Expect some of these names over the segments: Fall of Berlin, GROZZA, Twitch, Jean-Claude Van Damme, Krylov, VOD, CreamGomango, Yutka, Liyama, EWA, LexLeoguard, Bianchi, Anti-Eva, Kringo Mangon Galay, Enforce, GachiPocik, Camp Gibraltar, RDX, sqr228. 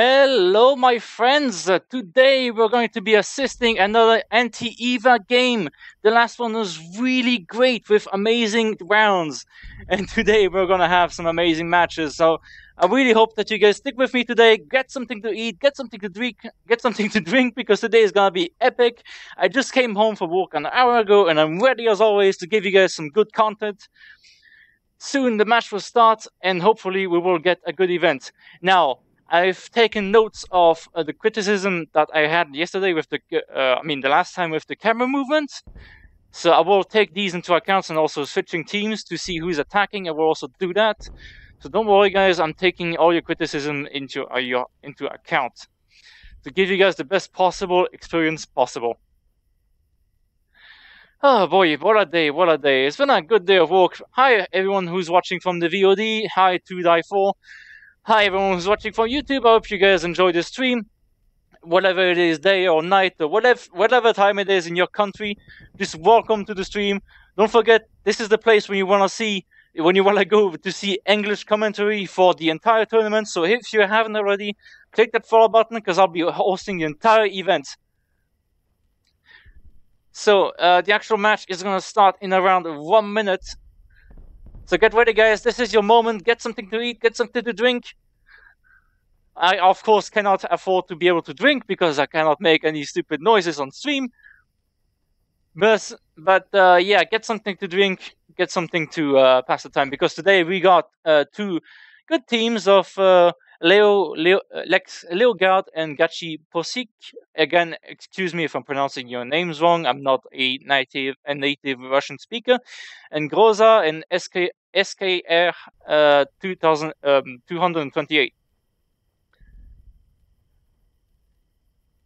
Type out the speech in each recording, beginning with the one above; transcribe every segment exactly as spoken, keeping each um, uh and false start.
Hello, my friends. Today we're going to be assisting another Anti-Eva game. The last one was really great with amazing rounds, and today we're going to have some amazing matches. So I really hope that you guys stick with me today. Get something to eat, get something to drink, get something to drink, because today is going to be epic. I just came home from work an hour ago, and I'm ready as always to give you guys some good content. Soon the match will start, and hopefully we will get a good event. Now, I've taken notes of uh, the criticism that I had yesterday with the, uh, I mean, the last time with the camera movement. So I will take these into account, and also switching teams to see who's attacking. I will also do that. So don't worry, guys. I'm taking all your criticism into uh, your into account to give you guys the best possible experience possible. Oh boy, what a day, what a day. It's been a good day of work. Hi everyone who's watching from the V O D. Hi two die four. Hi everyone who's watching from YouTube. I hope you guys enjoy the stream. Whatever it is, day or night, or whatever, whatever time it is in your country, just welcome to the stream. Don't forget, this is the place when you want to see, when you want to go to see English commentary for the entire tournament. So if you haven't already, click that follow button, because I'll be hosting the entire event. So uh, the actual match is going to start in around one minute. So get ready, guys. This is your moment. Get something to eat. Get something to drink. I, of course, cannot afford to be able to drink because I cannot make any stupid noises on stream. But, but uh, yeah, get something to drink. Get something to uh, pass the time, because today we got uh, two good teams of uh, Leo, Leo, LexLeoguard and GachiPocik. Again, excuse me if I'm pronouncing your names wrong. I'm not a native a native Russian speaker. And GROZZA and S K S K R two twenty-eight.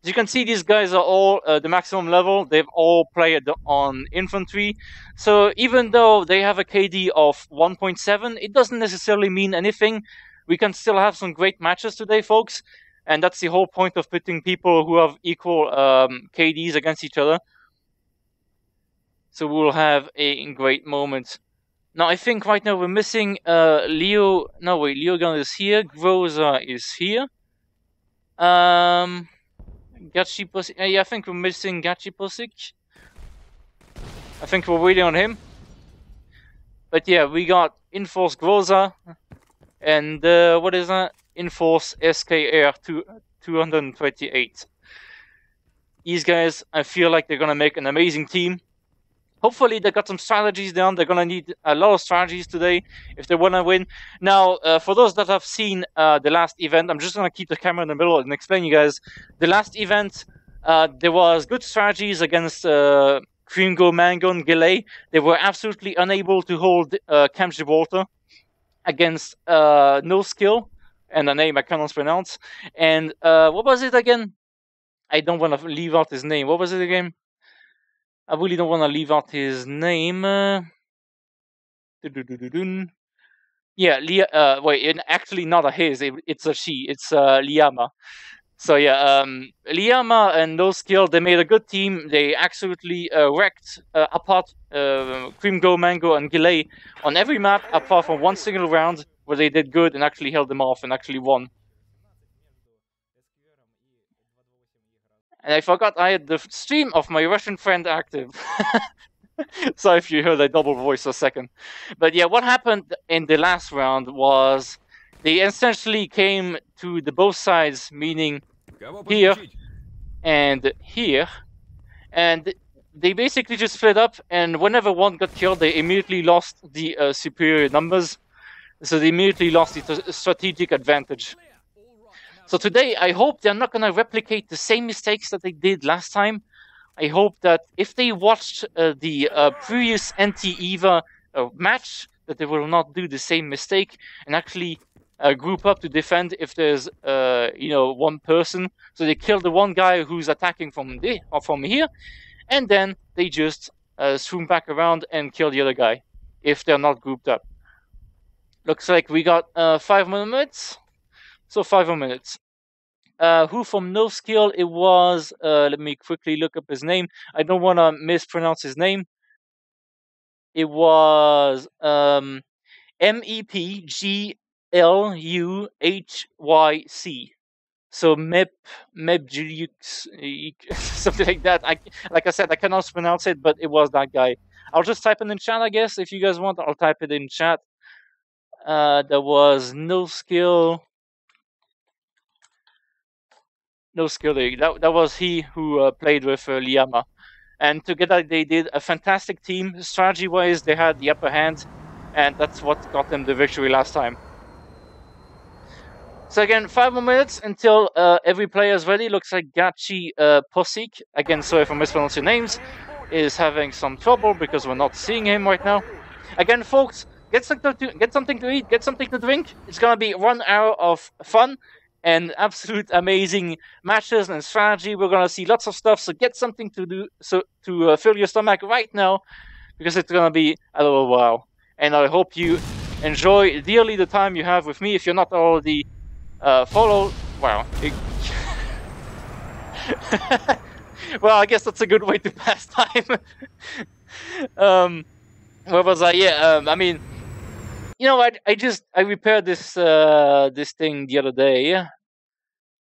As you can see, these guys are all uh, the maximum level. They've all played on infantry. So even though they have a K D of one point seven, it doesn't necessarily mean anything. We can still have some great matches today, folks. And that's the whole point of putting people who have equal um, K Ds against each other. So we'll have a great moment. Now, I think right now we're missing uh, Leo. No, wait, Leogun is here. Groza is here. Um, Gachiposik. Yeah, I think we're missing Gachiposik. I think we're waiting on him. But yeah, we got Enforce Groza. And uh, what is that? Enforce S K R two twenty-eight. These guys, I feel like they're going to make an amazing team. Hopefully, they got some strategies down. They're going to need a lot of strategies today if they want to win. Now, uh, for those that have seen uh, the last event, I'm just going to keep the camera in the middle and explain you guys. The last event, uh, there was good strategies against uh, Kringo Mangon Galay. They were absolutely unable to hold uh, Camp Gibraltar against uh, No Skill, and a name I cannot pronounce. And uh, what was it again? I don't want to leave out his name. What was it again? I really don't want to leave out his name. Uh, doo -doo -doo -doo -doo. Yeah, Lia, uh, wait, it, actually not a his, it, it's a she, it's uh, Liyama. So yeah, um, Liyama and No Skill, they made a good team. They absolutely uh, wrecked uh, apart uh, Kringo, Mango, and Galay on every map, apart from one single round where they did good and actually held them off and actually won. And I forgot I had the stream of my Russian friend active. Sorry if you heard a double voice a second. But yeah, what happened in the last round was they essentially came to the both sides, meaning here and here, and they basically just split up, and whenever one got killed, they immediately lost the uh, superior numbers, so they immediately lost the strategic advantage. So today, I hope they're not going to replicate the same mistakes that they did last time. I hope that if they watched uh, the uh, previous Anti-Eva uh, match, that they will not do the same mistake, and actually Uh, group up to defend if there's uh, you know, one person. So they kill the one guy who's attacking from the or from here, and then they just uh, swoop back around and kill the other guy if they're not grouped up. Looks like we got uh, five more minutes. So five more minutes. Uh, who from No Skill? It was. Uh, let me quickly look up his name. I don't want to mispronounce his name. It was um, M E P G L U H Y C. So Mep, Mep something like that. I, like I said, I cannot pronounce it, but it was that guy. I'll just type it in chat, I guess. If you guys want, I'll type it in chat. Uh, there was no skill. No skill. That, that was he who uh, played with uh, Liyama. And together they did a fantastic team. Strategy-wise, they had the upper hand. And that's what got them the victory last time. So again, five more minutes until uh, every player is ready. Looks like GachiPocik, uh, again, sorry if I mispronounce your names, is having some trouble because we're not seeing him right now. Again, folks, get something to, get something to eat, get something to drink. It's going to be one hour of fun and absolute amazing matches and strategy. We're going to see lots of stuff, so get something to do so to uh, fill your stomach right now because it's going to be a little while. And I hope you enjoy dearly the time you have with me. If you're not already... Uh, follow. Wow. It... well, I guess that's a good way to pass time. um, where was I? Yeah. Um, I mean, you know, I I just I repaired this uh, this thing the other day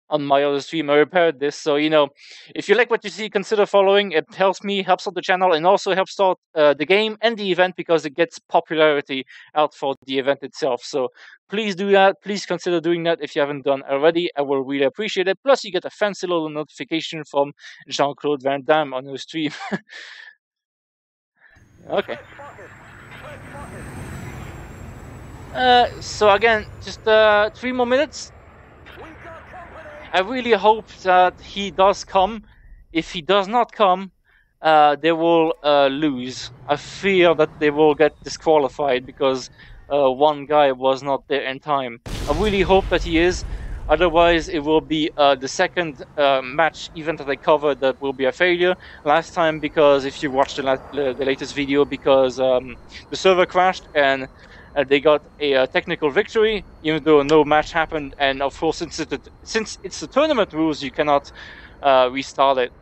on my other stream. I repaired this, so you know, if you like what you see, consider following. It helps me, helps out the channel, and also helps out uh, the game and the event because it gets popularity out for the event itself. So. Please do that. Please consider doing that if you haven't done already. I will really appreciate it. Plus, you get a fancy little notification from Jean-Claude Van Damme on your stream. okay. Uh, so again, just uh, three more minutes. I really hope that he does come. If he does not come, uh, they will uh, lose. I fear that they will get disqualified because... Uh, one guy was not there in time. I really hope that he is, otherwise it will be uh, the second uh, match event that I covered that will be a failure. Last time, because if you watched the, la the latest video, because um, the server crashed and uh, they got a uh, technical victory, even though no match happened, and of course since, it, since it's the tournament rules, you cannot uh, restart it.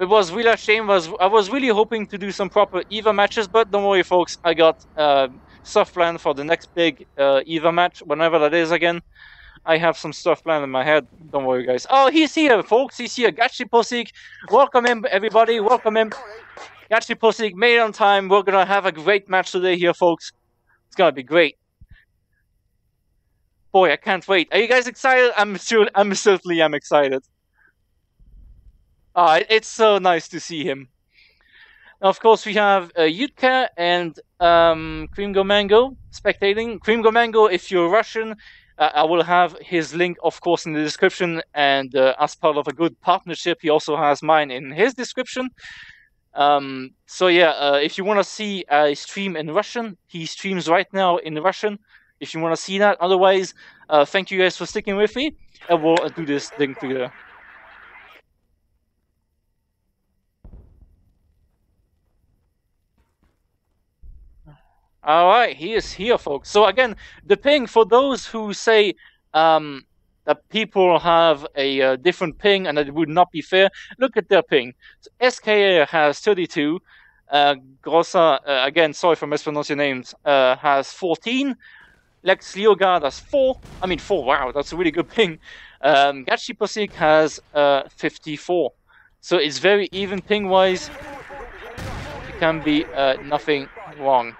It was really a shame. Was, I was really hoping to do some proper EVA matches, but don't worry folks, I got... Uh, stuff planned for the next big uh, EVA match, whenever that is again. I have some stuff planned in my head. Don't worry, guys. Oh, he's here, folks. He's here. GachiPocik. Welcome him, everybody. Welcome him. GachiPocik made on time. We're going to have a great match today here, folks. It's going to be great. Boy, I can't wait. Are you guys excited? I'm sure, I'm certainly am excited. Ah, it's so nice to see him. Of course, we have uh, Yutka and um, CreamGomango spectating. CreamGomango, if you're Russian, uh, I will have his link, of course, in the description. And uh, as part of a good partnership, he also has mine in his description. Um, so yeah, uh, if you want to see a stream in Russian, he streams right now in Russian. If you want to see that, otherwise, uh, thank you guys for sticking with me, and we'll uh, do this thing together. All right, he is here, folks. So again, the ping for those who say um, that people have a uh, different ping and that it would not be fair. Look at their ping. So S K R has thirty-two. Uh, GROZZA, uh, again, sorry for mispronouncing your names, uh, has fourteen. LexLeoguard has four. I mean, four. Wow, that's a really good ping. Um, GachiPocik has uh, fifty-four. So it's very even ping-wise. It can be uh, nothing wrong.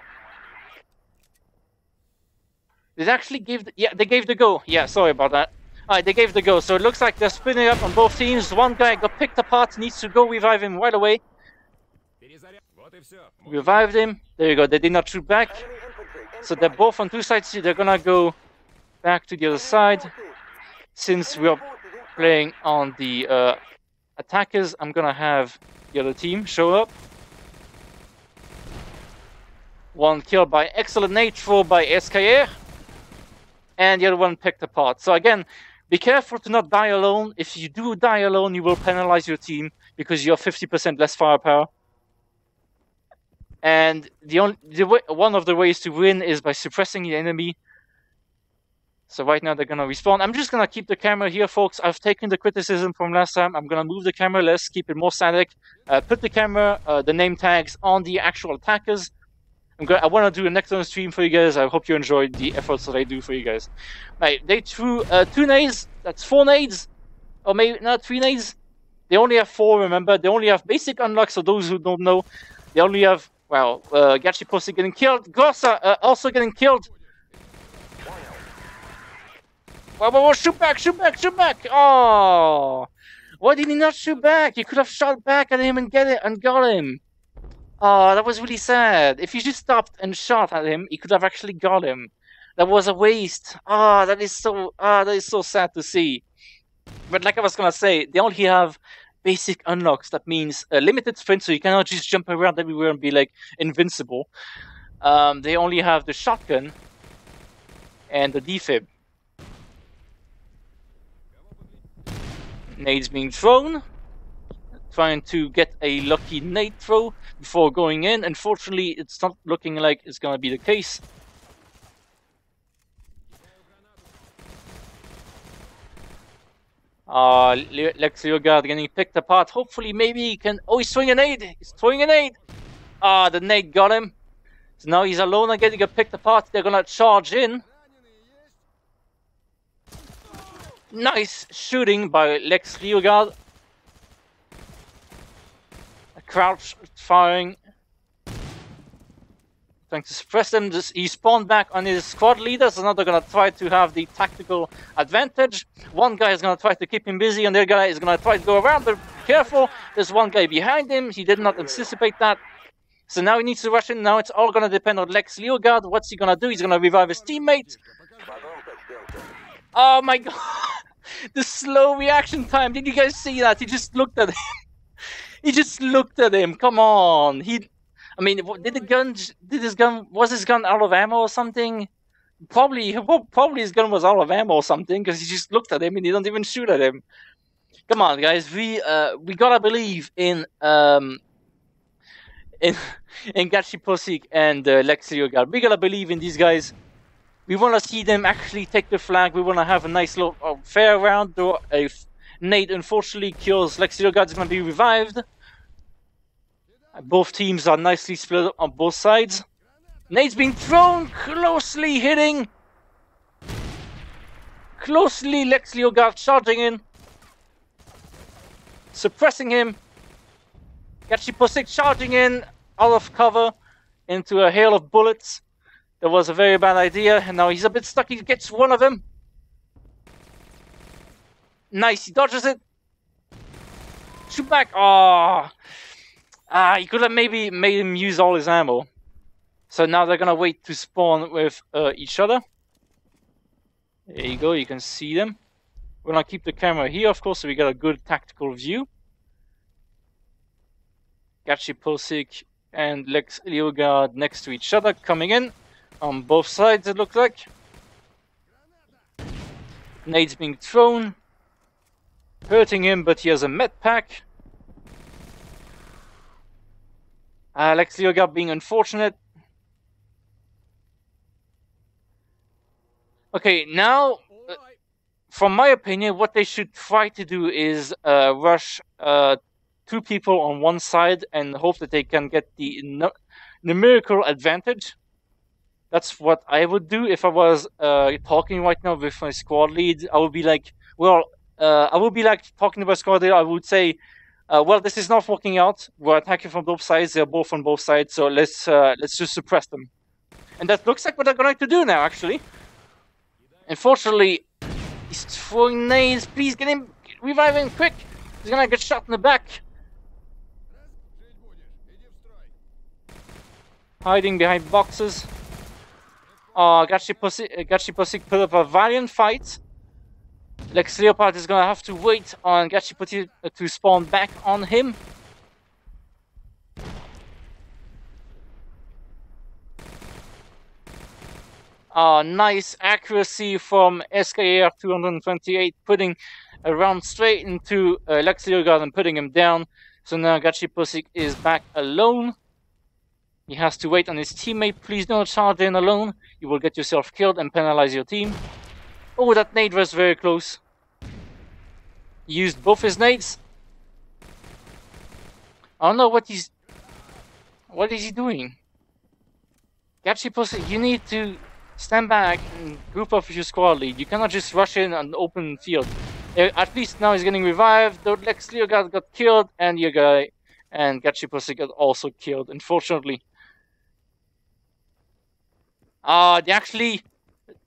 They actually gave the, yeah, they gave the go. Yeah, sorry about that. All right, they gave the go. So it looks like they're spinning up on both teams. One guy got picked apart, needs to go revive him right away. Revived him. There you go. They did not shoot back. So they're both on two sides. They're going to go back to the other side. Since we are playing on the uh, attackers, I'm going to have the other team show up. One killed by excellent nitro by S K R. And the other one picked apart. So again, be careful to not die alone. If you do die alone, you will penalize your team because you're fifty percent less firepower. And the only the way, one of the ways to win is by suppressing the enemy. So right now they're gonna respawn. I'm just gonna keep the camera here, folks. I've taken the criticism from last time. I'm gonna move the camera less, keep it more static. Uh, put the camera, uh, the name tags on the actual attackers. I'm going, I want to do an excellent stream for you guys. I hope you enjoyed the efforts that I do for you guys. Right, they threw uh, two nades that's four nades, or maybe not three nades. They only have four, remember. They only have basic unlocks, so those who don't know, they only have, well, uh, GachiPocik getting killed, GROZZA uh, also getting killed. Whoa, whoa, whoa, shoot back, shoot back, shoot back! Oh, why did he not shoot back? He could have shot back at him and get it and got him. Oh, that was really sad. If he just stopped and shot at him, he could have actually got him. That was a waste. Ah, oh, that is so ah, oh, that is so sad to see. But like I was gonna say, they only have basic unlocks. That means a limited sprint, so you cannot just jump around everywhere and be like invincible. Um, they only have the shotgun and the defib. Nades being thrown, trying to get a lucky nade throw before going in. Unfortunately, it's not looking like it's gonna be the case. Uh, LexLeoguard getting picked apart. Hopefully, maybe he can. Oh, he's throwing a nade. He's throwing a nade. Ah, the nade got him. So now he's alone and getting picked apart. They're gonna charge in. Nice shooting by LexLeoguard. A crouch firing. Trying to suppress them. Just, he spawned back on his squad leader, so now they're going to try to have the tactical advantage. One guy is going to try to keep him busy, and the other guy is going to try to go around, but careful. There's one guy behind him. He did not anticipate that. So now he needs to rush in. Now it's all going to depend on LexLeoguard. What's he going to do? He's going to revive his teammate. Oh my god, the slow reaction time. Did you guys see that? He just looked at him. He just looked at him. Come on. He, I mean, did the gun, did his gun, was his gun out of ammo or something? Probably, probably his gun was out of ammo or something, because he just looked at him and he didn't even shoot at him. Come on, guys. We, uh, we gotta believe in, um, in, in GachiPocik and uh, LexLeoguard. We gotta believe in these guys. We want to see them actually take the flag. We want to have a nice little uh, fair round. Though a nade unfortunately kills LexLeoguard, is going to be revived. Both teams are nicely split up on both sides. Nade's being thrown, closely hitting. Closely, LexLeoguard charging in, suppressing him. GachiPocik charging in out of cover into a hail of bullets. That was a very bad idea, and now he's a bit stuck. He gets one of them. Nice, he dodges it. Shoot back. Oh. Ah, he could have maybe made him use all his ammo. So now they're gonna wait to spawn with uh, each other. There you go, you can see them. We're gonna keep the camera here, of course, so we got a good tactical view. GachiPocik and LexLeoguard next to each other, coming in. On both sides, it looks like. Nade's being thrown, hurting him, but he has a med pack. Uh, LexLeoguard being unfortunate. Okay, now, uh, from my opinion, what they should try to do is uh, rush uh, two people on one side and hope that they can get the nu numerical advantage. That's what I would do if I was uh, talking right now with my squad lead. I would be like, well, uh, I would be like talking to my squad lead. I would say, uh, well, this is not working out. We're attacking from both sides. They're both on both sides. So let's uh, let's just suppress them. And that looks like what they're going to do now, actually. Unfortunately, he's throwing nades. Please get him, revive him quick. He's going to get shot in the back. Hiding behind boxes. Uh, GachiPocik, GachiPocik put up a valiant fight. LexLeoguard is gonna have to wait on GachiPocik to spawn back on him. Uh, nice accuracy from S K R two twenty-eight, putting a round straight into uh, LexLeoguard and putting him down. So now GachiPocik is back alone. He has to wait on his teammate. Please don't charge in alone. You will get yourself killed and penalize your team. Oh, that nade was very close. He used both his nades. I don't know what he's... What is he doing? GachiPocik, you need to stand back and group up with your squad lead. You cannot just rush in an open field. At least now he's getting revived. The LexLeoguard got killed, and your guy and GachiPocik got also killed, unfortunately. Uh, they actually,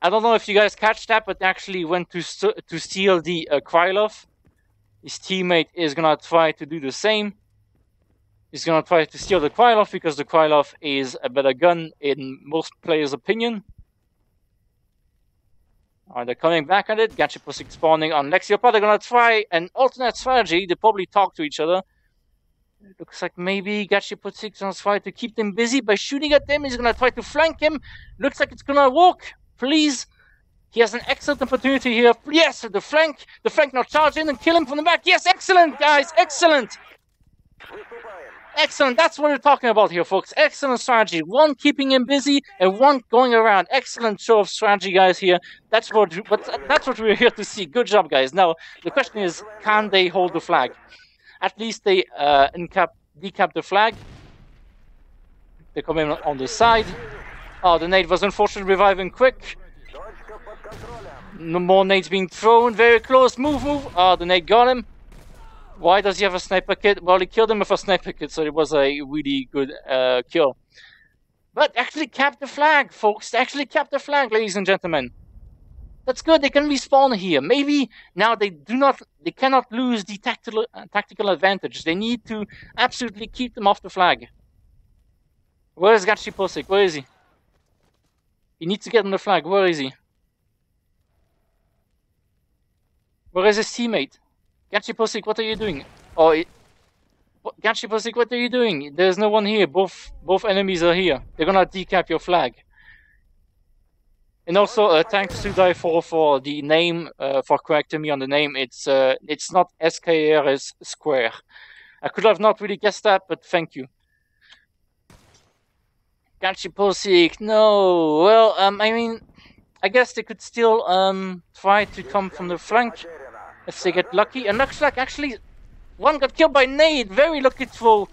I don't know if you guys catch that, but they actually went to st to steal the uh, Krylov. His teammate is gonna try to do the same. He's gonna try to steal the Krylov because the Krylov is a better gun in most players' opinion. Alright, they're coming back at it. GachiPocik spawning on LexLeoguard. They're gonna try an alternate strategy. They probably talk to each other. It looks like maybe GachiPocik's gonna try to keep them busy by shooting at them. He's gonna try to flank him. Looks like it's gonna work. Please. He has an excellent opportunity here. Yes, the flank. The flank now charge in and kill him from the back. Yes, excellent, guys. Excellent. Excellent. That's what we're talking about here, folks. Excellent strategy. One keeping him busy and one going around. Excellent show of strategy, guys, here. That's what, that's what we're here to see. Good job, guys. Now, the question is, can they hold the flag? At least they uh, encap, decap the flag. They come in on the side. Oh, the nade was unfortunately reviving quick. No more nades being thrown. Very close. Move, move. Oh, the nade got him. Why does he have a sniper kit? Well, he killed him with a sniper kit, so it was a really good uh, kill. But actually cap the flag, folks. Actually cap the flag, ladies and gentlemen. That's good. They can respawn here. Maybe now they do not, they cannot lose the tactical uh, tactical advantage. They need to absolutely keep them off the flag. Where is GachiPocik? Where is he? He needs to get on the flag. Where is he? Where is his teammate? GachiPocik, what are you doing? Oh, it... GachiPocik, what are you doing? There's no one here. Both both enemies are here. They're gonna decap your flag. And also, uh, thanks to Die four for the name, uh, for correcting me on the name. It's uh, it's not S Q R, it's square. I could have not really guessed that, but thank you. GachiPocik, no. Well, um, I mean, I guess they could still um try to come from the flank. If they get lucky, and looks like actually one got killed by nade. Very lucky throw.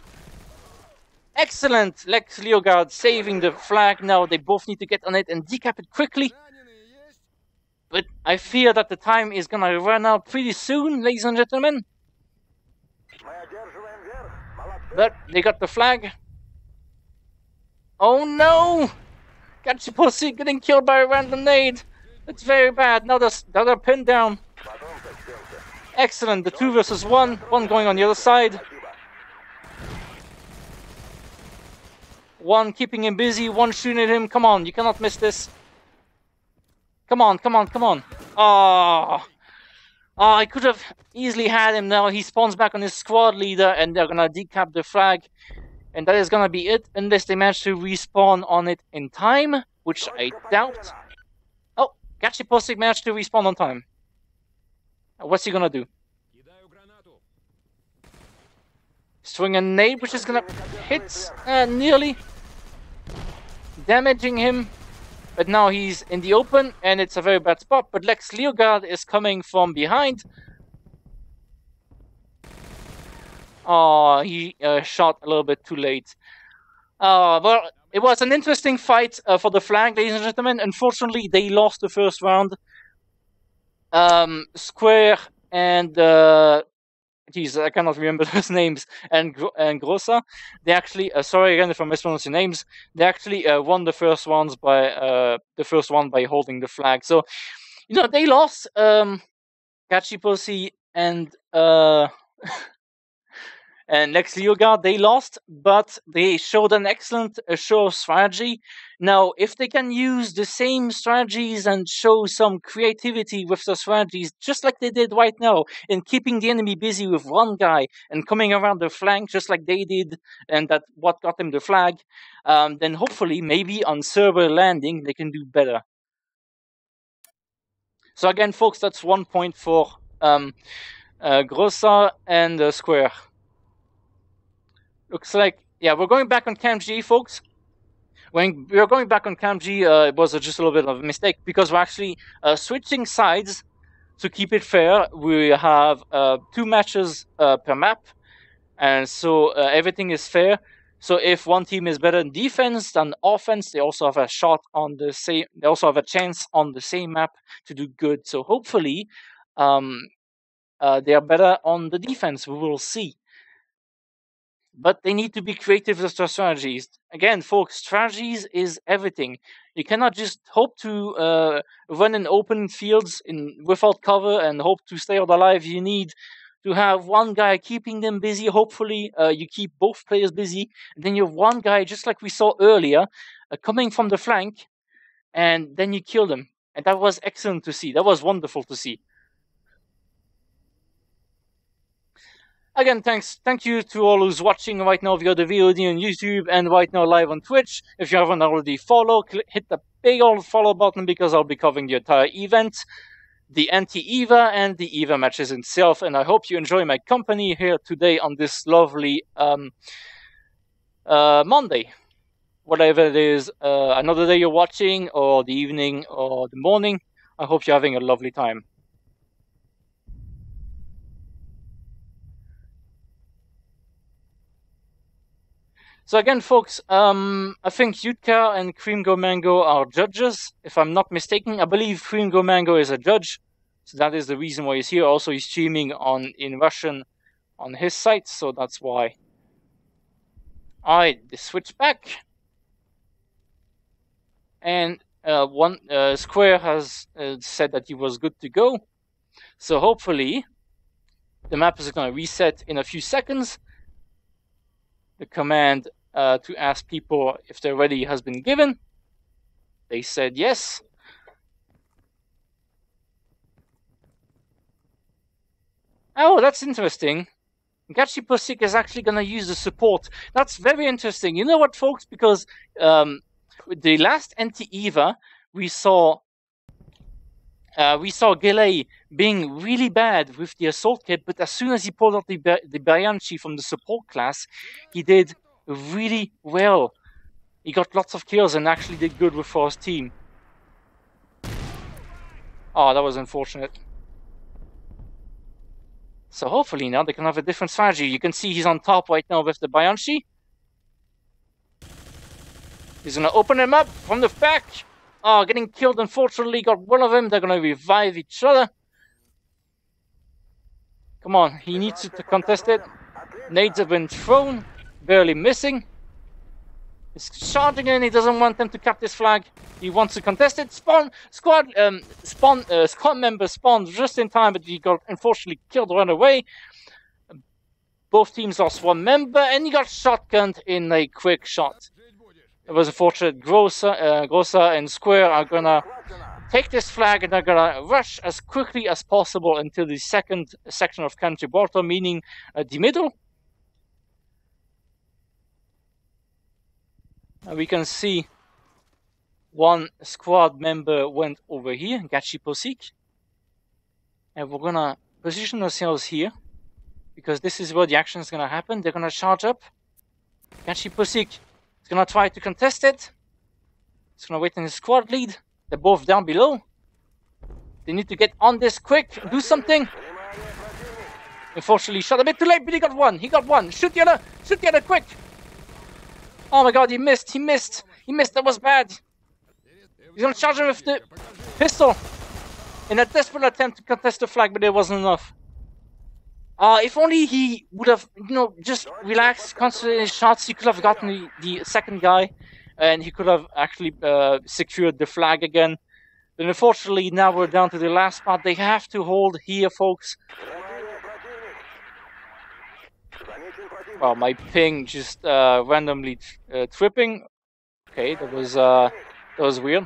Excellent, LexLeoguard saving the flag. Now they both need to get on it and decap it quickly. But I fear that the time is gonna run out pretty soon, ladies and gentlemen. But they got the flag. Oh no! GachiPocik getting killed by a random nade. That's very bad. Now they're, now they're pinned down. Excellent, the two versus one, one going on the other side. One keeping him busy, one shooting at him. Come on, you cannot miss this. Come on, come on, come on. Oh, oh I could have easily had him now. He spawns back on his squad leader and they're gonna decap the flag. And that is gonna be it, unless they manage to respawn on it in time, which I doubt. Oh, GachiPocik managed to respawn on time. What's he gonna do? Swing a nade, which is gonna hit uh, nearly, damaging him. But now he's in the open, and it's a very bad spot. But LexLeoguard is coming from behind. Oh, he uh, shot a little bit too late. Uh, well, it was an interesting fight uh, for the flag, ladies and gentlemen. Unfortunately, they lost the first round. Um, Square and uh, geez, I cannot remember those names. And and GROZZA, they actually uh, sorry again if I mispronounce your names. They actually uh, won the first ones by uh, the first one by holding the flag. So you know they lost. Um, GachiPocik and uh, and LexLeoguard, they lost, but they showed an excellent uh, show of strategy. Now, if they can use the same strategies and show some creativity with the strategies, just like they did right now, in keeping the enemy busy with one guy and coming around the flank, just like they did, and that what got them the flag, um, then hopefully, maybe on server landing, they can do better. So again, folks, that's one point for um, uh, GROZZA and uh, Square. Looks like, yeah, we're going back on Camp G, folks. When we're going back on Camp G, uh, it was uh, just a little bit of a mistake because we're actually uh, switching sides to keep it fair. We have uh, two matches uh, per map, and so uh, everything is fair. So if one team is better in defense than offense, they also have a shot on the same. They also have a chance on the same map to do good. So hopefully, um, uh, they are better on the defense. We will see. But they need to be creative with their strategies. Again, folks, strategies is everything. You cannot just hope to uh, run in open fields in without cover and hope to stay out alive. You need to have one guy keeping them busy. Hopefully, uh, you keep both players busy. And then you have one guy, just like we saw earlier, uh, coming from the flank, and then you kill them. And that was excellent to see. That was wonderful to see. Again, thanks, thank you to all who's watching right now via the V O D on YouTube and right now live on Twitch. If you haven't already followed, hit the big old follow button because I'll be covering the entire event, the Anti-Eva and the Eva matches itself. And I hope you enjoy my company here today on this lovely um, uh, Monday. Whatever it is, uh, another day you're watching or the evening or the morning, I hope you're having a lovely time. So again, folks, um, I think Yutka and CreamGomango are judges, if I'm not mistaken. I believe CreamGomango is a judge, so that is the reason why he's here. Also, he's streaming on in Russian on his site, so that's why. All right, they switch back. And uh, one uh, Square has uh, said that he was good to go. So hopefully, the map is going to reset in a few seconds. The command uh, to ask people if they're ready has been given. They said yes. Oh, that's interesting. GachiPocik is actually going to use the support. That's very interesting. You know what, folks? Because um, with the last Anti-Eva, we saw uh, we saw Galay being really bad with the assault kit, but as soon as he pulled out the, the Bianchi from the support class, he did really well. He got lots of kills and actually did good with for his team. Oh, that was unfortunate. So hopefully now they can have a different strategy. You can see he's on top right now with the Bianchi. He's gonna open him up from the back. Oh, getting killed, unfortunately. Got one of them. They're gonna revive each other. Come on, he needs to, to contest it. Nades have been thrown, barely missing. He's charging in, he doesn't want them to cap this flag. He wants to contest it. Spawn, squad, um, spawn, uh, squad member spawned just in time, but he got unfortunately killed right away. Both teams lost one member, and he got shotgunned in a quick shot. It was unfortunate. GROZZA, uh, GROZZA and Square are gonna take this flag and they're gonna rush as quickly as possible until the second section of Camp Gibraltar, meaning uh, the middle. And we can see one squad member went over here, GachiPocik. And we're gonna position ourselves here because this is where the action is gonna happen. They're gonna charge up. GachiPocik is gonna try to contest it. It's gonna wait in his squad lead. They're both down below. They need to get on this quick, do something. Unfortunately, shot a bit too late, but he got one. He got one. Shoot the other. Shoot the other quick. Oh my god, he missed. He missed. He missed. That was bad. He's gonna charge him with the pistol in a desperate attempt to contest the flag, but it wasn't enough. Uh, if only he would have, you know, just relaxed, concentrated his shots, he could have gotten the, the second guy. And he could have actually uh, secured the flag again. But unfortunately, now we're down to the last spot. They have to hold here, folks. Wow, my ping just uh, randomly uh, tripping. Okay, that was uh, that was weird.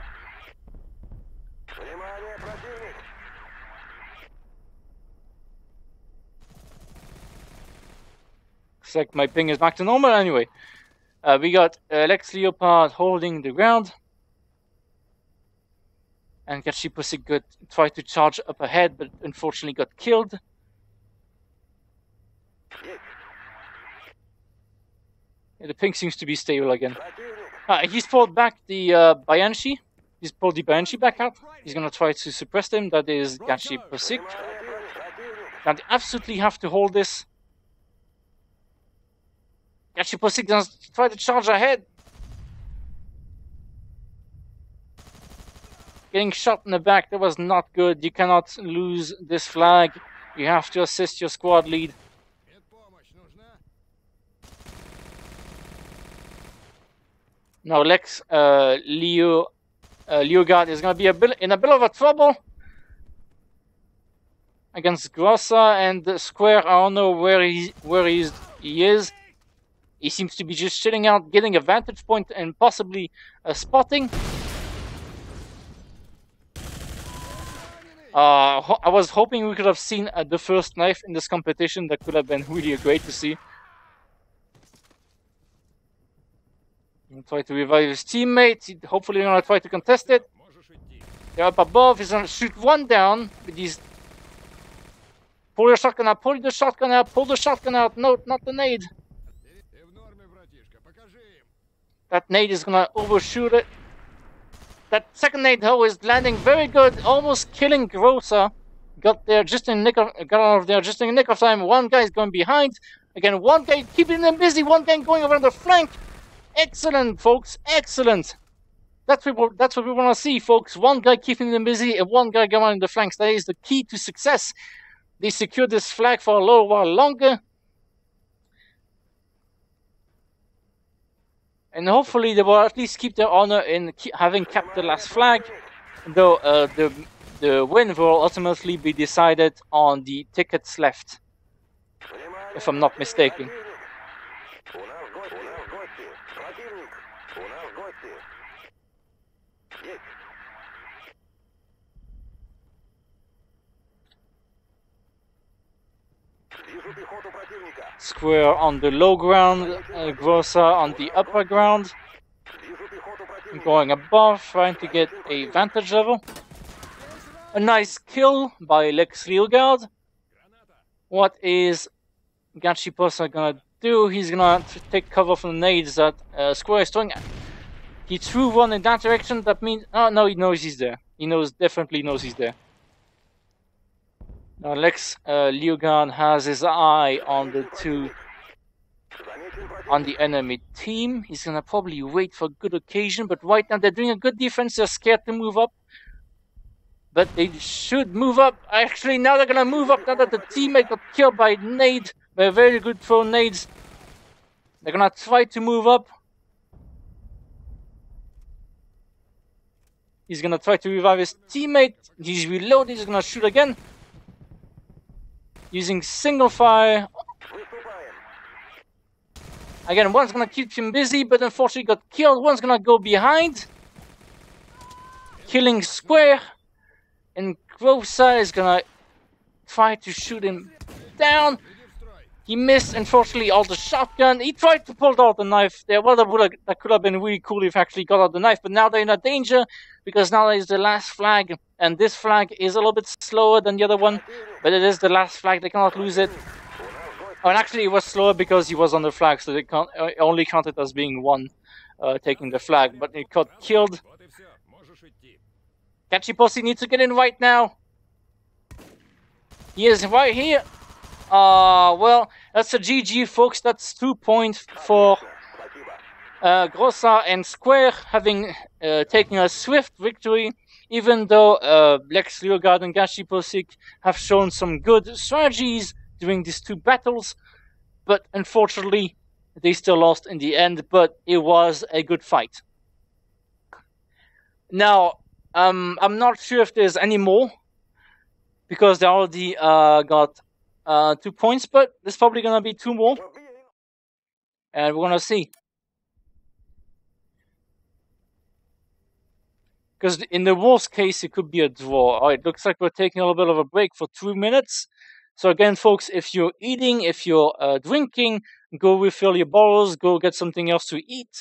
Looks like my ping is back to normal anyway. Uh, we got uh, LexLeoguard holding the ground. And GachiPocik tried to charge up ahead, but unfortunately got killed. Yeah, the ping seems to be stable again. Uh, he's pulled back the uh, Bianchi. He's pulled the Bianchi back out. He's going to try to suppress them. That is GachiPocik. Now they absolutely have to hold this. GachiPocik does try to charge ahead. Getting shot in the back, that was not good. You cannot lose this flag. You have to assist your squad lead. Now Lex uh, Leo uh, LexLeoguard is going to be a bit, in a bit of a trouble against GROZZA and sqr. I don't know where he where he is, he is. He seems to be just chilling out, getting a vantage point and possibly uh, spotting. Uh, I was hoping we could have seen uh, the first knife in this competition. That could have been really great to see. He'll try to revive his teammates. He hopefully gonna try to contest it. They're up above. He's gonna shoot one down with these. Pull your shotgun out. Pull the shotgun out. Pull the shotgun out. No, not the nade. That nade is gonna overshoot it. That second nade, though, is landing very good, almost killing GROZZA. Got there just in nick of, got out of there just in nick of time. One guy is going behind. Again, one guy keeping them busy. One guy going around the flank. Excellent, folks. Excellent. That's what we, that's what we want to see, folks. One guy keeping them busy and one guy going around the flanks. That is the key to success. They secured this flag for a little while longer. And hopefully they will at least keep their honor in keep having kept the last flag, though uh, the, the win will ultimately be decided on the tickets left, if I'm not mistaken. sqr on the low ground, uh, GROZZA on the upper ground. I'm going above, trying to get a vantage level. A nice kill by LexLeoguard. What is GachiPocik gonna do? He's gonna take cover from the nades that uh, sqr is throwing. He threw one in that direction. That means oh no, he knows he's there. He knows definitely knows he's there. Now LexLeoguard uh, has his eye on the two, on the enemy team. He's gonna probably wait for a good occasion, but right now they're doing a good defense. They're scared to move up, but they should move up. Actually, now they're gonna move up. Now that the teammate got killed by nade, by a very good throw nades, they're gonna try to move up. He's gonna try to revive his teammate. He's reloaded. He's gonna shoot again. Using single fire. Again, one's gonna keep him busy, but unfortunately got killed. One's gonna go behind, killing sqr, and GROZZA is gonna try to shoot him down. He missed, unfortunately, all the shotgun. He tried to pull out the knife there. Well, that, would have, that could have been really cool if he actually got out the knife, but now they're in a danger because now is the last flag, and this flag is a little bit slower than the other one, but it is the last flag. They cannot lose it. Oh, and actually, it was slower because he was on the flag, so they can't, uh, only counted as being one uh, taking the flag, but it got killed. GachiPocik needs to get in right now. He is right here. Uh, well, that's a G G, folks. That's two points for uh, GROZZA and sqr, having uh, taken a swift victory, even though uh, LexLeoguard and GachiPocik have shown some good strategies during these two battles, but unfortunately they still lost in the end, but it was a good fight. Now, um, I'm not sure if there's any more, because they already uh, got Uh, two points, but there's probably gonna be two more, and we're gonna see. Because in the worst case, it could be a draw. All right, looks like we're taking a little bit of a break for two minutes. So again, folks, if you're eating, if you're uh, drinking, go refill your bottles, go get something else to eat,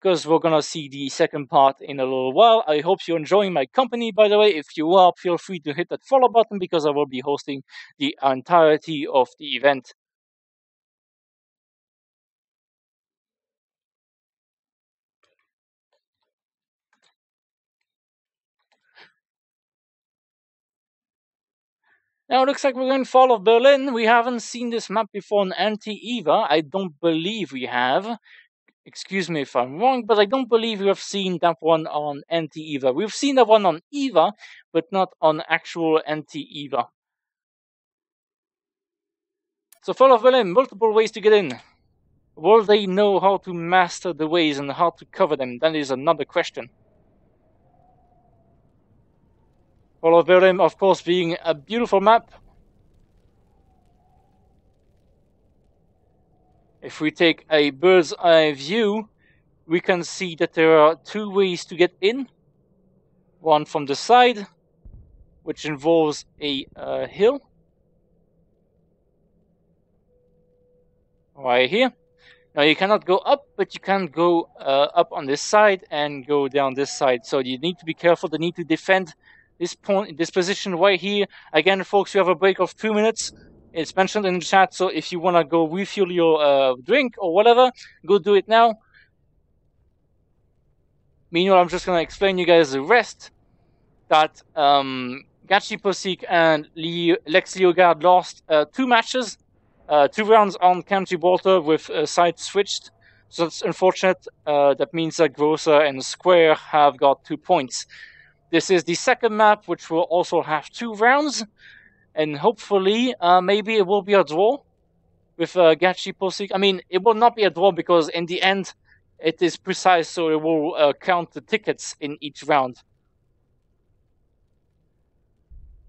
because we're gonna see the second part in a little while. I hope you're enjoying my company, by the way. If you are, feel free to hit that follow button, because I will be hosting the entirety of the event. Now it looks like we're in Fall of Berlin. We haven't seen this map before in Anti-Eva. I don't believe we have. Excuse me if I'm wrong, but I don't believe we have seen that one on Anti-Eva. We've seen that one on Eva, but not on actual Anti-Eva. So Fall of Berlin, multiple ways to get in. Will they know how to master the ways and how to cover them? That is another question. Fall of Berlin, of course, being a beautiful map. If we take a bird's eye view, we can see that there are two ways to get in. One from the side, which involves a uh, hill. Right here. Now you cannot go up, but you can go uh, up on this side and go down this side. So you need to be careful. They need to defend this point, this position right here. Again, folks, you have a break of two minutes. It's mentioned in the chat, so if you want to go refuel your uh, drink or whatever, go do it now. Meanwhile, I'm just going to explain you guys the rest. That um, GachiPocik and LexLeoguard lost uh, two matches, uh, two rounds on Camp Gibraltar with uh, sides switched. So that's unfortunate. Uh, that means that GROZZA and square have got two points. This is the second map, which will also have two rounds. And hopefully, uh, maybe it will be a draw with uh, GachiPocik. I mean, it will not be a draw because in the end, it is precise, so it will uh, count the tickets in each round.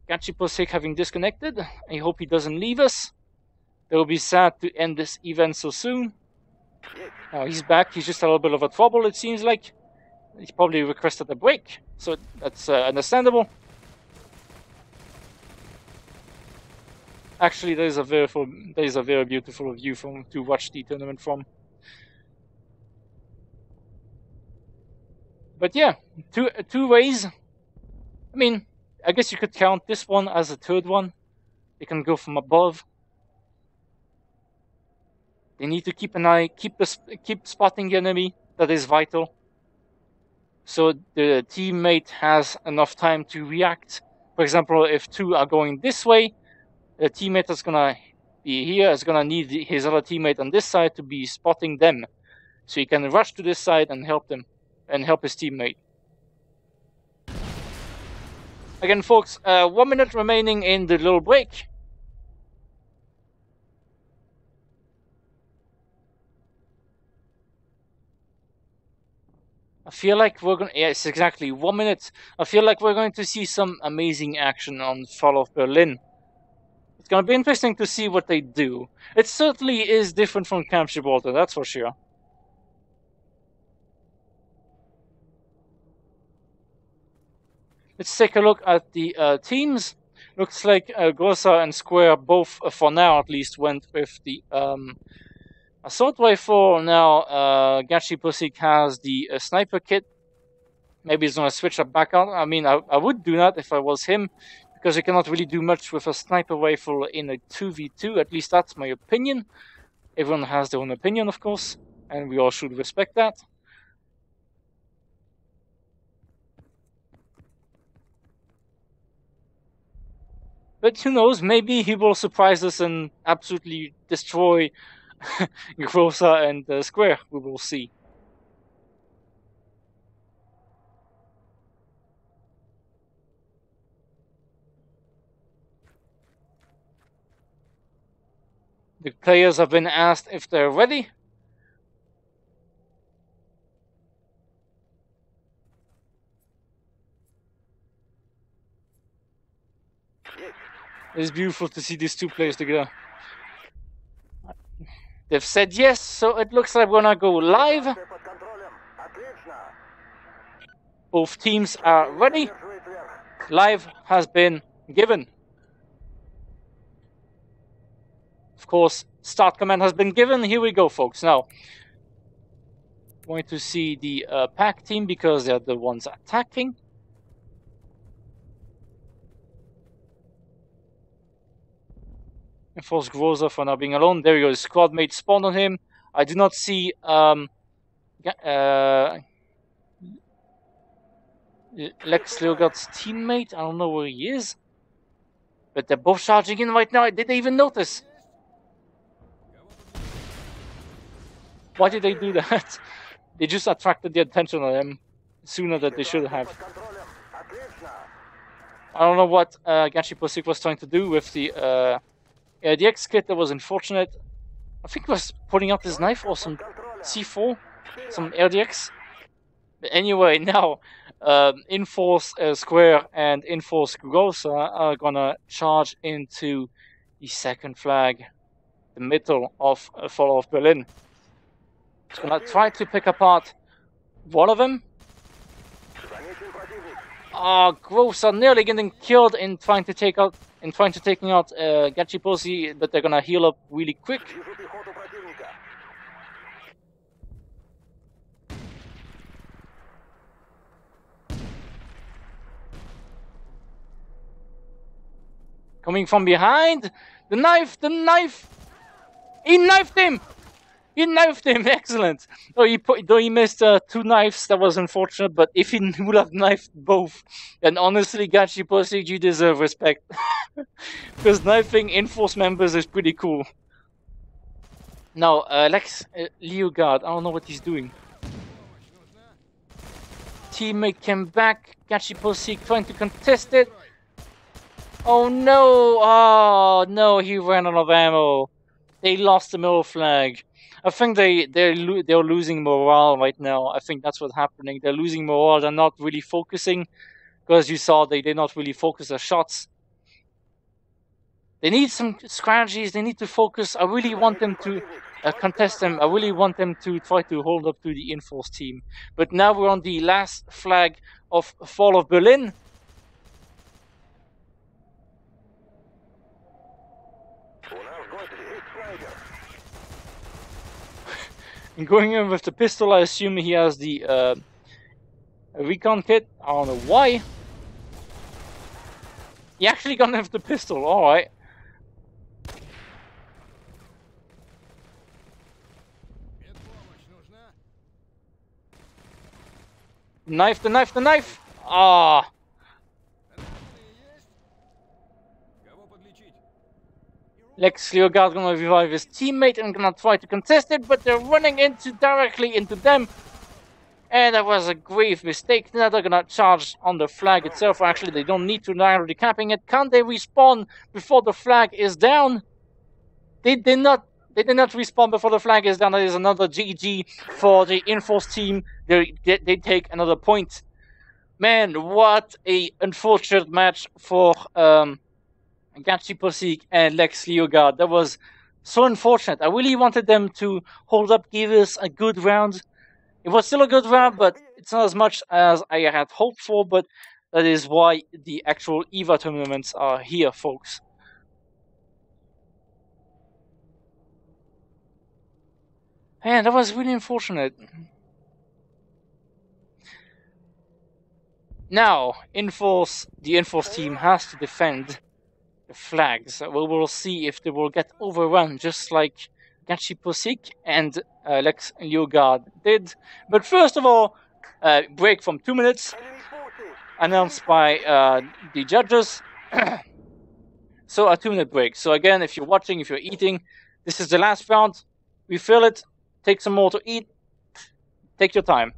GachiPocik having disconnected. I hope he doesn't leave us. It will be sad to end this event so soon. Now he's back. He's just a little bit of a trouble, it seems like. He probably requested a break, so that's uh, understandable. Actually, there is a very, there is a very beautiful view from to watch the tournament from. But yeah, two two ways. I mean, I guess you could count this one as a third one. They can go from above. They need to keep an eye, keep the, keep spotting the enemy. That is vital. So the teammate has enough time to react. For example, if two are going this way, the teammate that's gonna be here is gonna need his other teammate on this side to be spotting them, so he can rush to this side and help them, and help his teammate. Again, folks, uh, one minute remaining in the little break. I feel like we're gonna. Yes, exactly one minute. I feel like we're going to see some amazing action on Fall of Berlin. It's going to be interesting to see what they do. It certainly is different from Camp Gibraltar, that's for sure. Let's take a look at the uh, teams. Looks like uh, GROZZA and square both, uh, for now at least, went with the um, assault rifle. Now uh, GachiPocik has the uh, sniper kit. Maybe he's going to switch up back on. I mean, I, I would do that if I was him, because you cannot really do much with a sniper rifle in a two v two, at least that's my opinion. Everyone has their own opinion, of course, and we all should respect that. But who knows, maybe he will surprise us and absolutely destroy GROZZA and uh, square, we will see. The players have been asked if they're ready. It's beautiful to see these two players together. They've said yes, so it looks like we're gonna go live. Both teams are ready. Live has been given. Of course, start command has been given. Here we go, folks. Now, I'm going to see the uh, pack team because they're the ones attacking. Enforce GROZZA for now being alone. There you go. His squad mate spawned on him. I do not see um, uh, LexLeoguard's teammate. I don't know where he is. But they're both charging in right now. I didn't even notice. Why did they do that? They just attracted the attention of them sooner than they should have. I don't know what uh, GachiPocik was trying to do with the uh, A D X kit. That was unfortunate. I think he was putting out his knife or some C four, some R D X. But anyway, now um, Enforce uh, Square and Enforce GROZZA are gonna charge into the second flag, the middle of uh, Fall of Berlin. It's gonna try to pick apart one of them. Ah, oh, GROZZA nearly getting killed in trying to take out in trying to taking out uh, GachiPocik, but they're gonna heal up really quick. Coming from behind, the knife, the knife, he knifed him, he knifed him, excellent. Though he, though he missed uh, two knives, that was unfortunate, but if he would have knifed both, then honestly, GachiPocik, you deserve respect. Because knifing Enforce members is pretty cool. Now, uh, LexLeoguard, I don't know what he's doing. Teammate came back, GachiPocik trying to contest it. Oh no! Oh no! He ran out of ammo. They lost the middle flag. I think they they're lo they're losing morale right now. I think that's what's happening. They're losing morale. They're not really focusing, because you saw they did not really focus their shots. They need some strategies. They need to focus. I really want them to uh, contest them. I really want them to try to hold up to the Enforce team. But now we're on the last flag of Fall of Berlin. Going in with the pistol, I assume he has the uh, recon kit. I don't know why. He actually got in with the pistol, alright. Knife, the knife, the knife! Ah! LexLeoguard gonna revive his teammate and gonna try to contest it, but they're running into directly into them. And that was a grave mistake. Now they're gonna charge on the flag itself. Actually, they don't need to, they're already capping it. Can't they respawn before the flag is down? They did not they did not respawn before the flag is down. That is another G G for the Enforce team. They they take another point. Man, what a unfortunate match for um GachiPocik and LexLeoguard. That was so unfortunate. I really wanted them to hold up, give us a good round. It was still a good round, but it's not as much as I had hoped for, but that is why the actual EVA tournaments are here, folks. Man, that was really unfortunate. Now, Enforce, the Enforce team has to defend flags. We will see if they will get overrun just like GachiPocik and uh, LexLeoguard did. But first of all, uh, break from two minutes announced by uh, the judges. So a two minute break. So again, if you're watching, if you're eating, this is the last round. Refill it, take some more to eat, take your time.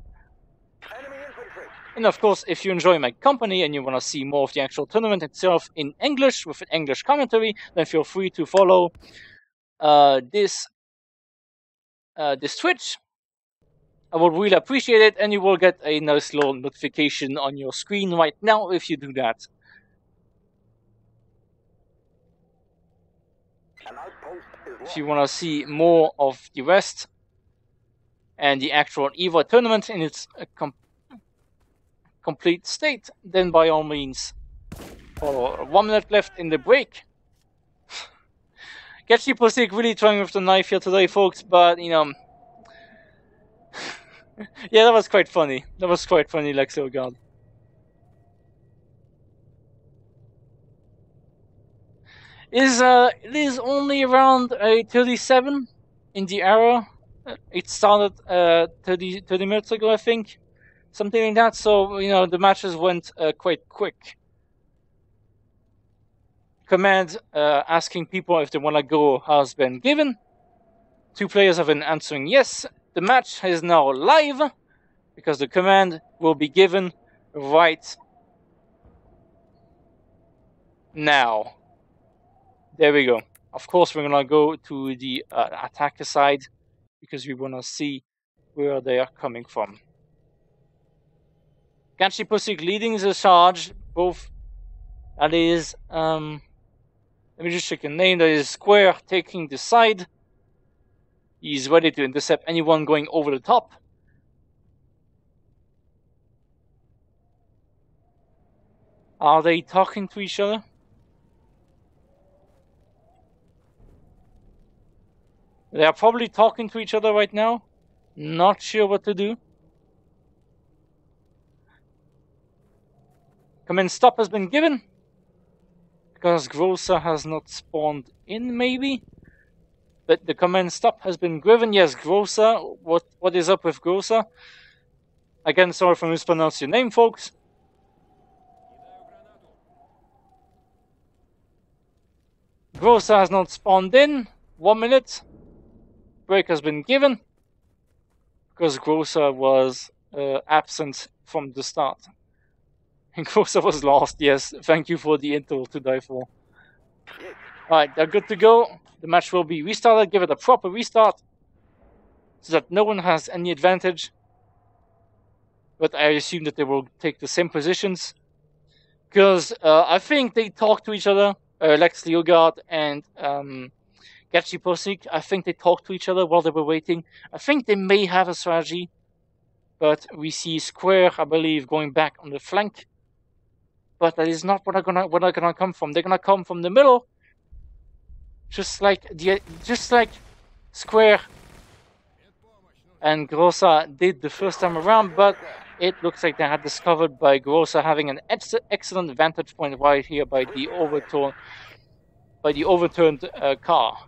And of course, if you enjoy my company and you want to see more of the actual tournament itself in English with an English commentary, then feel free to follow uh, this uh, this Twitch. I would really appreciate it, and you will get a nice little notification on your screen right now if you do that. If you want to see more of the rest and the actual EVA tournament in its uh, comp complete state, then by all means follow. One minute left in the break. GachiPocik really trying with the knife here today, folks, but you know. Yeah, that was quite funny. That was quite funny, LexLeoguard. Is uh it is only around a uh, thirty-seven in the era. It started uh thirty minutes ago, I think. Something like that, so, you know, the matches went uh, quite quick. command uh, asking people if they want to go has been given. Two players have been answering yes. The match is now live because the command will be given right now. There we go. Of course, we're going to go to the uh, attacker side because we want to see where they are coming from. GachiPocik leading the charge, both, that is, um, let me just check the name, that is Square taking the side. He's ready to intercept anyone going over the top. Are they talking to each other? They are probably talking to each other right now. Not sure what to do. Command stop has been given. Because GROZZA has not spawned in, maybe. But the command stop has been given. Yes, GROZZA. What, what is up with GROZZA? Again, sorry for mispronouncing your name, folks. GROZZA has not spawned in. One minute. Break has been given. Because GROZZA was uh, absent from the start. And GROZZA was lost, yes. Thank you for the intro to die for. Alright, they're good to go. The match will be restarted. Give it a proper restart. So that no one has any advantage. But I assume that they will take the same positions. Because uh, I think they talk to each other. Uh, LexLeoguard and um, GachiPocik, I think they talked to each other while they were waiting. I think they may have a strategy. But we see Square, I believe, going back on the flank. But that is not what they're gonna, what they're gonna come from. They're gonna come from the middle, just like the, just like Square and GROZZA did the first time around. But it looks like they had discovered by GROZZA having an ex excellent vantage point right here by the overturn, by the overturned uh, car.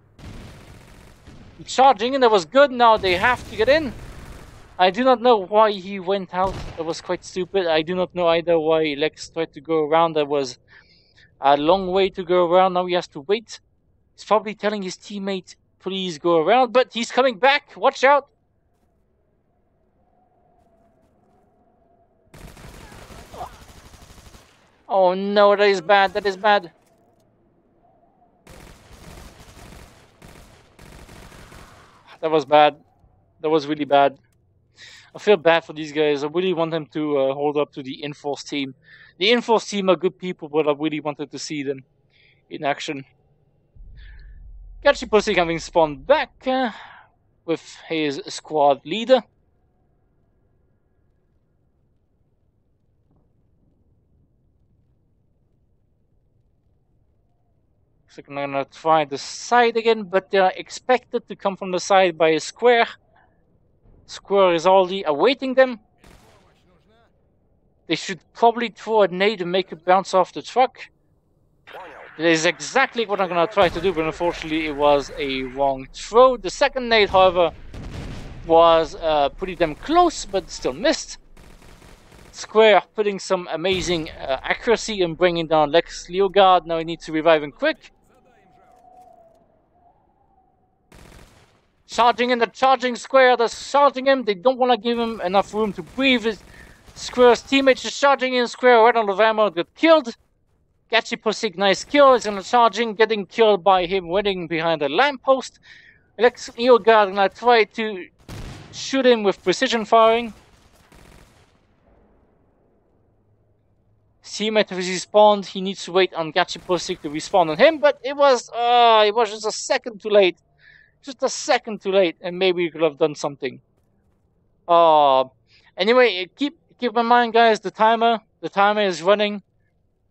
Charging in, that was good. Now they have to get in. I do not know why he went out. That was quite stupid. I do not know either why Lex tried to go around. That was a long way to go around. Now he has to wait. He's probably telling his teammate, please go around. But he's coming back. Watch out. Oh no, that is bad. That is bad. That was bad. That was really bad. I feel bad for these guys. I really want them to uh, hold up to the Enforce team. The Enforce team are good people, but I really wanted to see them in action. GachiPocik having spawned back uh, with his squad leader. So I'm gonna try the side again, but they are expected to come from the side by a Square. Square is already awaiting them. They should probably throw a nade and make it bounce off the truck. That is exactly what I'm going to try to do, but unfortunately it was a wrong throw. The second nade, however, was uh, pretty damn close, but still missed. Square putting some amazing uh, accuracy and bringing down LexLeoguard. Now he needs to revive him quick. Charging in, the charging Square, they're charging him, they don't want to give him enough room to breathe. His Square's teammates are charging in, Square right out of ammo, got killed. GachiPocik, nice kill, he's gonna charge in, getting killed by him, running behind a lamppost. LexLeoguard gonna try to shoot him with precision firing. Teammate has respawned, he needs to wait on GachiPocik to respawn on him, but it was, uh, it was just a second too late. Just a second too late, and maybe you could have done something. Uh, anyway, keep keep in mind, guys, the timer. The timer is running.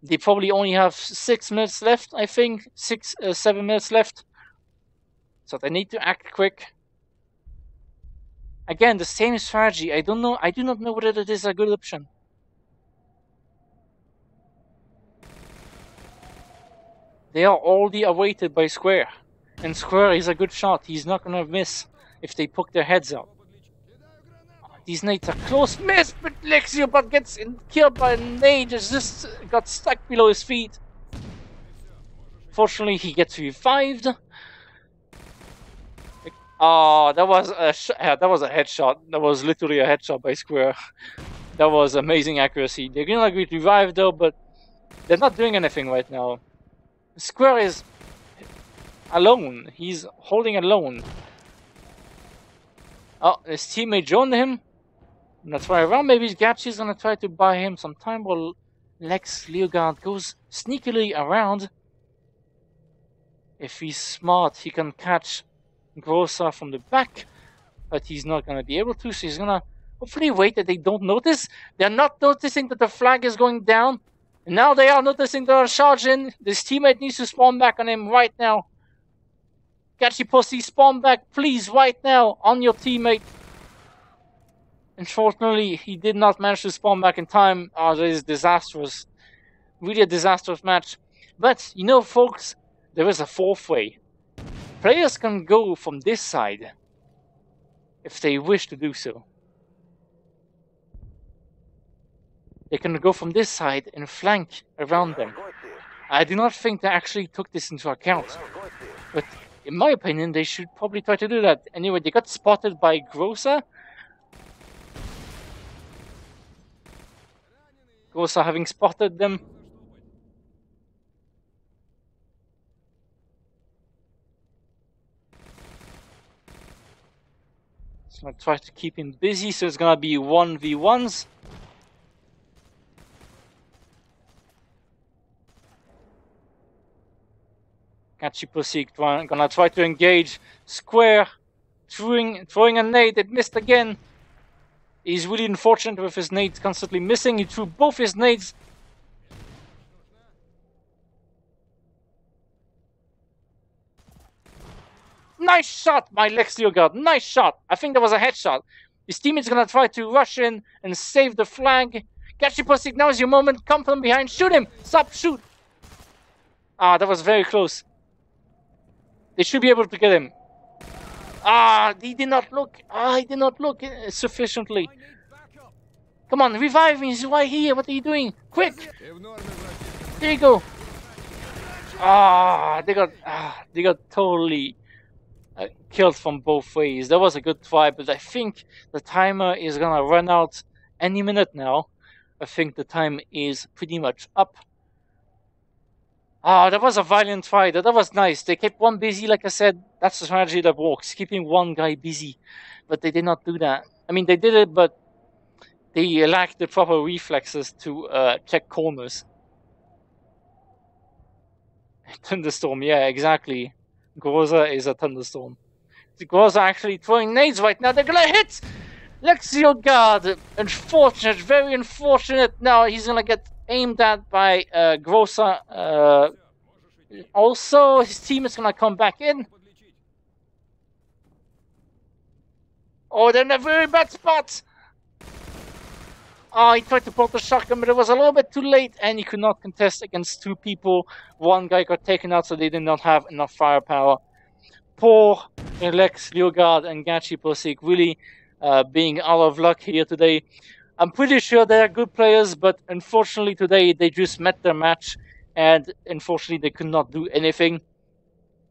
They probably only have six minutes left, I think. Six, uh, seven minutes left. So they need to act quick. Again, the same strategy. I don't know. I do not know whether it is a good option. They are already awaited by Square. And Square is a good shot. He's not gonna miss if they poke their heads out. These nades are close. Missed, but LexLeoguard gets in, killed by a nade. Just got stuck below his feet. Fortunately, he gets revived. Oh, that was a sh yeah, that was a headshot. That was literally a headshot by square. That was amazing accuracy. They're gonna like revive though, but they're not doing anything right now. Square is alone. He's holding alone. Oh, his teammate joined him. I'm gonna try around. Maybe Gapsy's gonna try to buy him some time while LexLeoguard goes sneakily around. If he's smart, he can catch GROZZA from the back, but he's not gonna be able to, so he's gonna hopefully wait that they don't notice. They're not noticing that the flag is going down. And now they are noticing they are charging. This teammate needs to spawn back on him right now. GachiPocik, spawn back, please, right now, on your teammate. Unfortunately, he did not manage to spawn back in time. Oh, that is disastrous. Really a disastrous match. But, you know, folks, there is a fourth way. Players can go from this side if they wish to do so. They can go from this side and flank around them. I do not think they actually took this into account, but in my opinion, they should probably try to do that. Anyway, they got spotted by GROZZA. GROZZA having spotted them. So I try to keep him busy, so it's gonna be one v ones. GachiPocik gonna try to engage Square, throwing, throwing a nade. It missed again. He's really unfortunate with his nades constantly missing. He threw both his nades. Nice shot by LexLeoguard. Nice shot. I think that was a headshot. His teammate's gonna try to rush in and save the flag. GachiPocik, now is your moment. Come from behind. Shoot him. Stop. Shoot. Ah, that was very close. They should be able to get him. Ah, he did not look. Ah, he did not look sufficiently. Come on, revive me. He's right here. What are you doing? Quick! There you go. Ah, they got, ah, they got totally uh, killed from both ways. That was a good try, but I think the timer is gonna run out any minute now. I think the time is pretty much up. Ah, that was a valiant try. That, that was nice. They kept one busy, like I said. That's the strategy that works, keeping one guy busy. But they did not do that. I mean, they did it, but they lacked the proper reflexes to uh, check corners. Thunderstorm, yeah, exactly. GROZZA is a thunderstorm. GROZZA actually throwing nades right now. They're gonna hit LexLeoguard. Unfortunate, very unfortunate. Now he's gonna get aimed at by uh, GROZZA. Uh, also, his team is gonna come back in. Oh, they're in a very bad spot. Oh, he tried to pull the shotgun, but it was a little bit too late, and he could not contest against two people. One guy got taken out, so they did not have enough firepower. Poor LexLeoguard and GachiPocik really uh, being out of luck here today. I'm pretty sure they are good players, but unfortunately today they just met their match, and unfortunately they could not do anything.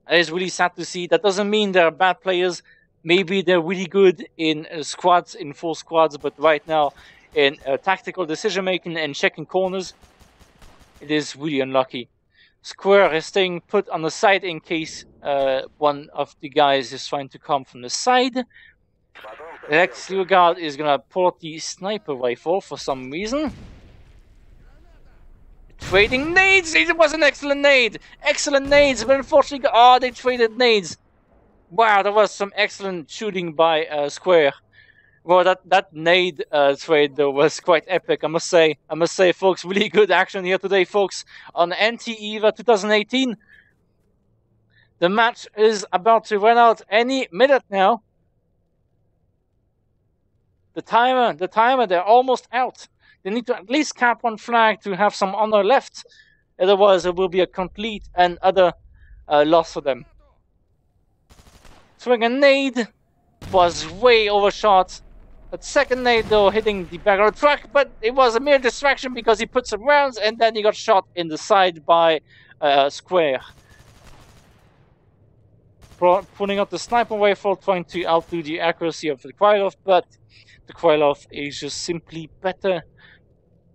It is really sad to see. That doesn't mean they're bad players. Maybe they're really good in uh, squads, in full squads, but right now in uh, tactical decision making and checking corners, it is really unlucky. Square is staying put on the side in case uh, one of the guys is trying to come from the side. LexLeoguard is gonna port the sniper rifle for some reason. Trading nades! It was an excellent nade! Excellent nades, but unfortunately, oh, they traded nades. Wow, that was some excellent shooting by uh, Square. Well, that, that nade uh, trade though was quite epic, I must say. I must say, folks, really good action here today, folks, on Anti-Eva twenty eighteen. The match is about to run out any minute now. The timer, the timer, they're almost out. They need to at least cap one flag to have some honor left. Otherwise, it will be a complete and utter uh, loss for them. Throwing a nade was way overshot. That second nade, though, hitting the back of the truck, but it was a mere distraction because he put some rounds and then he got shot in the side by uh, Square. putting up the sniper rifle, trying to outdo the accuracy of the Krylov, but the Krylov is just simply better.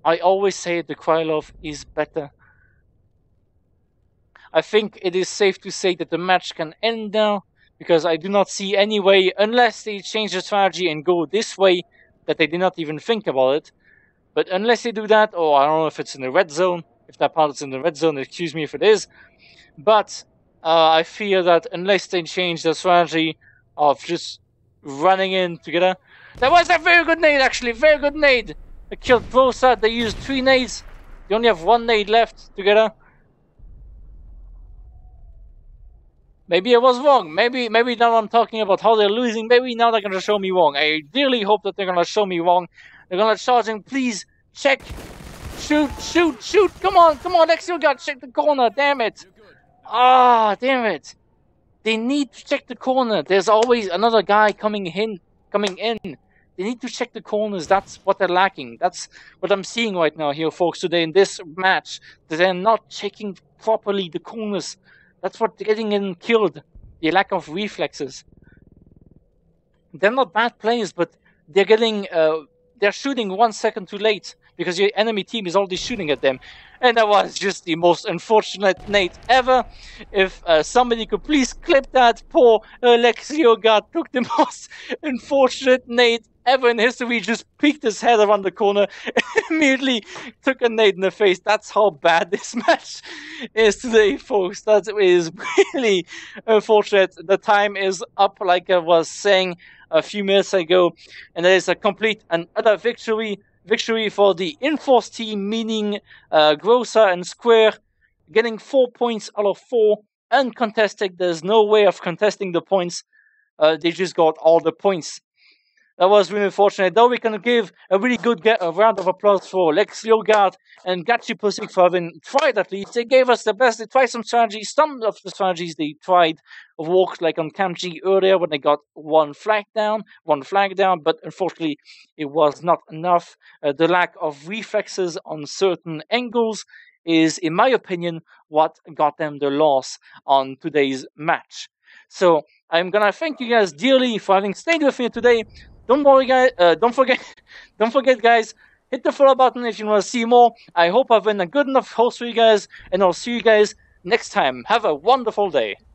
I always say the Krylov is better. I think it is safe to say that the match can end now, because I do not see any way, unless they change the strategy and go this way, that they did not even think about it. But unless they do that, or I don't know if it's in the red zone, if that part is in the red zone, excuse me if it is, but uh, I fear that unless they change the strategy of just running in together. That was a very good nade actually, very good nade! They killed GROZZA, they used three nades, they only have one nade left together. Maybe I was wrong, maybe maybe now I'm talking about how they're losing, maybe now they're gonna show me wrong. I dearly hope that they're gonna show me wrong. They're gonna charge in, please, check, shoot, shoot, shoot, come on, come on, LexLeoguard, check the corner, damn it. Ah, damn it. They need to check the corner, there's always another guy coming in, coming in. They need to check the corners, that's what they're lacking. That's what I'm seeing right now here, folks, today in this match. They're not checking properly the corners. That's what getting in killed, the lack of reflexes. They're not bad players, but they're getting, uh, they're shooting one second too late because your enemy team is already shooting at them. And that was just the most unfortunate nade ever. If uh, somebody could please clip that, poor uh, LexLeoguard took the most unfortunate nade ever in history, just peeked his head around the corner and immediately took a nade in the face. That's how bad this match is today, folks. That is really unfortunate. The time is up, like I was saying a few minutes ago, and there is a complete and utter victory victory for the Enforce team, meaning uh, GROZZA and sqr, getting four points out of four, uncontested. There's no way of contesting the points. Uh, they just got all the points. That was really unfortunate. Though we can give a really good get a round of applause for LexLeoguard and GachiPocik for having tried at least. They gave us the best. They tried some strategies. Some of the strategies they tried worked, like on Camp G earlier when they got one flag down, one flag down. But unfortunately, it was not enough. Uh, the lack of reflexes on certain angles is, in my opinion, what got them the loss on today's match. So I'm gonna thank you guys dearly for having stayed with me today. Don't worry, guys. Uh, don't forget. Don't forget, guys. Hit the follow button if you want to see more. I hope I've been a good enough host for you guys, and I'll see you guys next time. Have a wonderful day.